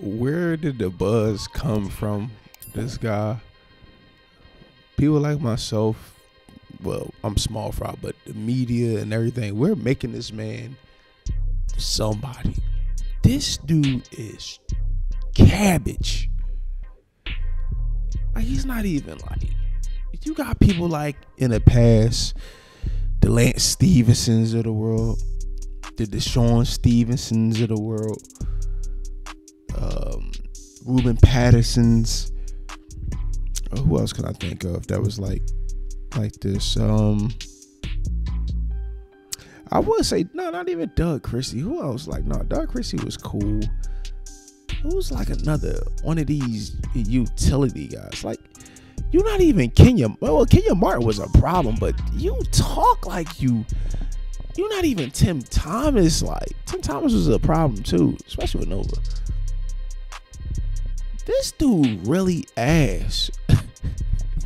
where did the buzz come from? This guy, people like myself, well, I'm small fry, but the media and everything, we're making this man somebody. This dude is cabbage. Like, he's not even like, you got people like in the past, the Lance Stevensons of the world, the DeShaun Stevensons of the world, Reuben Pattersons. Oh, who else can I think of that was like this? I would say no, not even Doug Christie. Who else? Like, no, Doug Christie was cool. Who's like another one of these utility guys? Like, you're not even Kenya. Well, Kenya Martin was a problem, but you talk like you're not even Tim Thomas. Like, Tim Thomas was a problem too, especially with Nova. This dude really ass.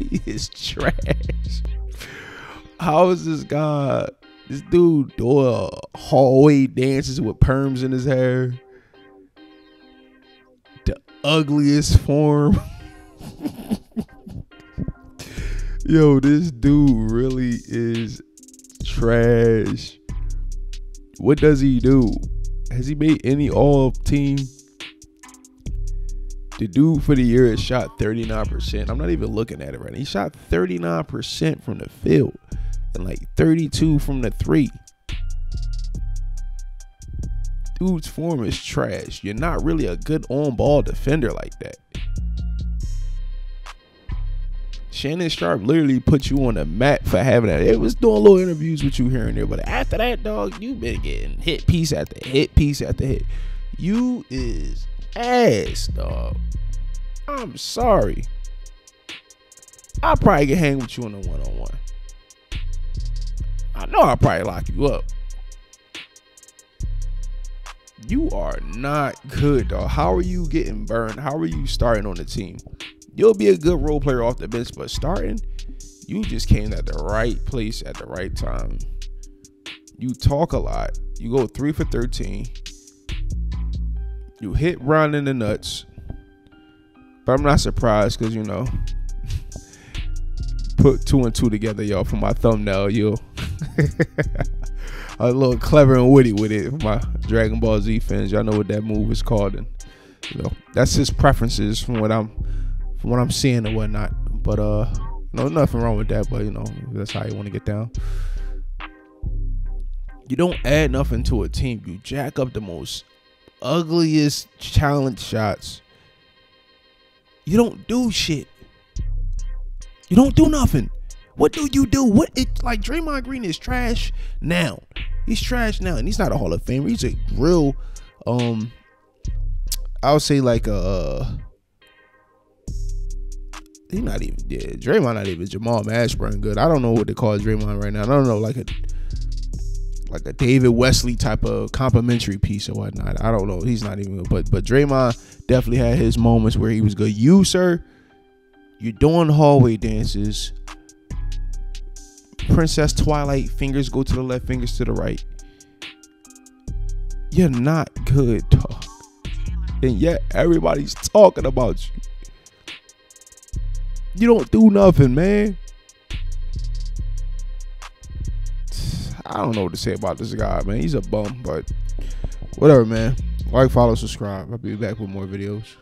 He is trash. How is this guy? This dude doing hallway dances with perms in his hair. The ugliest form. Yo, this dude really is trash. What does he do? Has he made any all-team? The dude for the year has shot 39%. I'm not even looking at it right now. He shot 39% from the field and like 32 from the three. Dude's form is trash. You're not really a good on-ball defender like that. Shannon Sharp literally put you on the mat for having that. It was doing little interviews with you here and there, but after that, dog, you been getting hit piece after hit piece after hit. You is ass, dog. I'm sorry. I'll probably get hang with you on the one-on-one. I know I'll probably lock you up. You are not good, dog. How are you getting burned? How are you starting on the team? You'll be a good role player off the bench, but starting, you just came at the right place at the right time. You talk a lot. You go 3 for 13. You hit Ron in the nuts. But I'm not surprised because, you know, put 2 and 2 together, y'all, for my thumbnail. Yo, a little clever and witty with it. For my Dragon Ball Z fans, y'all know what that move is called. And, you know, that's his preferences from what I'm seeing and whatnot, but no, nothing wrong with that, but you know, that's how you want to get down. You don't add nothing to a team. You jack up the most ugliest challenge shots. You don't do shit. You don't do nothing. What do you do? What it like? Draymond Green is trash now. He's trash now, and he's not a Hall of Famer. He's a real, I would say like a. He not even dead. Draymond not even Jamal Mashburn good. I don't know what they call Draymond right now. I don't know, like a David Wesley type of complimentary piece or whatnot. I don't know. He's not even good. But Draymond definitely had his moments where he was good. You, sir, you're doing hallway dances. Princess Twilight fingers go to the left, fingers to the right. You're not good, dog. And yet everybody's talking about you. You don't do nothing, man. I don't know what to say about this guy, man. He's a bum, but whatever, man. Like, follow, subscribe. I'll be back with more videos.